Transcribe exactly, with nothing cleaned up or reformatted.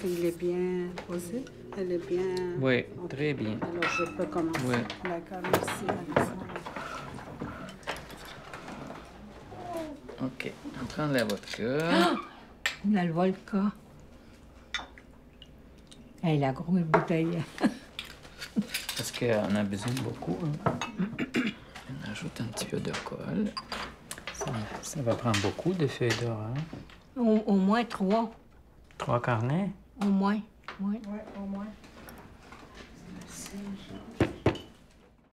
qu'il est bien posé. Elle est bien... Oui, okay. Très bien. Alors, je peux commencer. Oui. D'accord, merci. OK, on prend la vodka. Ah! La vodka. Hey, la grosse bouteille. Parce qu'on a besoin de beaucoup. Hein. On ajoute un petit peu de colle. Ça, ça va prendre beaucoup de feuilles d'or. Hein? Au, au moins trois. Trois carnets? Au moins. Oui, ouais, au moins. Merci.